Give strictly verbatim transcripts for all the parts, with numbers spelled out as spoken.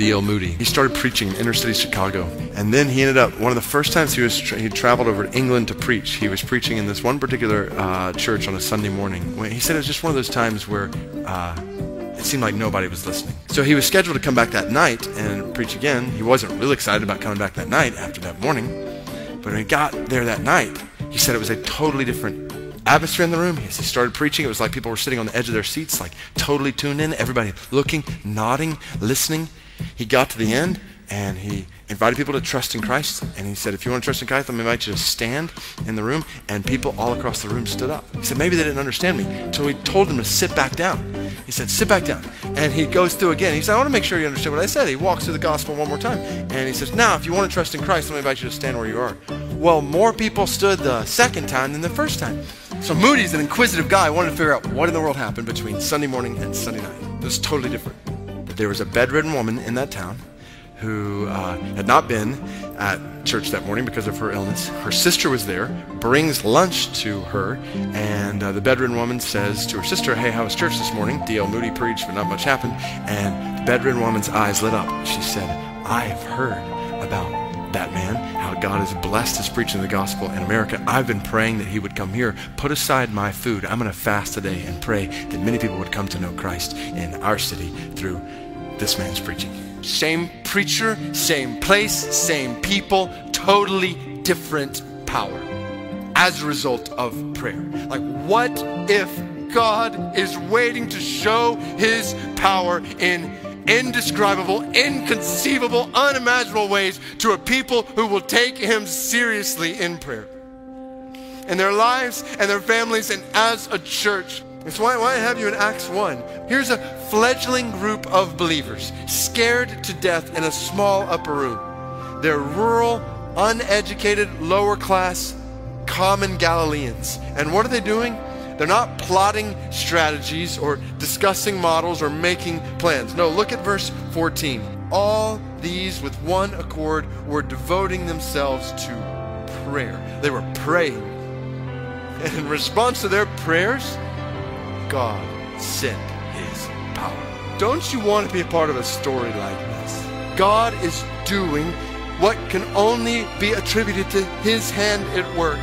D L Moody. He started preaching in inner city Chicago. And then he ended up, one of the first times he was tra he traveled over to England to preach, he was preaching in this one particular uh, church on a Sunday morning. He said it was just one of those times where uh, it seemed like nobody was listening. So he was scheduled to come back that night and preach again. He wasn't really excited about coming back that night after that morning. But when he got there that night, he said it was a totally different atmosphere in the room. As he started preaching, it was like people were sitting on the edge of their seats, like totally tuned in, everybody looking, nodding, listening. He got to the end, and he invited people to trust in Christ. And he said, if you want to trust in Christ, I'm going to invite you to stand in the room. And people all across the room stood up. He said, maybe they didn't understand me. So we told them to sit back down. He said, sit back down. And he goes through again. He said, I want to make sure you understand what I said. He walks through the gospel one more time. And he says, now, if you want to trust in Christ, I'm going to invite you to stand where you are. Well, more people stood the second time than the first time. So Moody's an inquisitive guy, wanted to figure out what in the world happened between Sunday morning and Sunday night. It was totally different. But there was a bedridden woman in that town who uh, had not been at church that morning because of her illness. Her sister was there, brings lunch to her, and uh, the bedridden woman says to her sister, hey, how was church this morning? D L Moody preached, but not much happened. And the bedridden woman's eyes lit up. She said, I have heard about that man, how God has blessed his preaching of the gospel in America. I've been praying that he would come here, put aside my food. I'm going to fast today and pray that many people would come to know Christ in our city through this man's preaching. Same preacher, same place, same people, totally different power as a result of prayer. Like, what if God is waiting to show his power in indescribable, inconceivable, unimaginable ways to a people who will take him seriously in prayer, in their lives and their families, and as a church? It's why, why I have you in Acts one. Here's a fledgling group of believers, scared to death in a small upper room. They're rural, uneducated, lower class, common Galileans. And what are they doing? They're not plotting strategies or discussing models or making plans. No, look at verse fourteen. All these with one accord were devoting themselves to prayer. They were praying. And in response to their prayers, God sent his power. Don't you want to be a part of a story like this? God is doing what can only be attributed to his hand at work.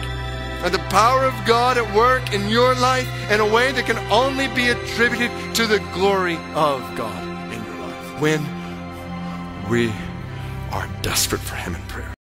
And the power of God at work in your life in a way that can only be attributed to the glory of God in your life. When we are desperate for him in prayer.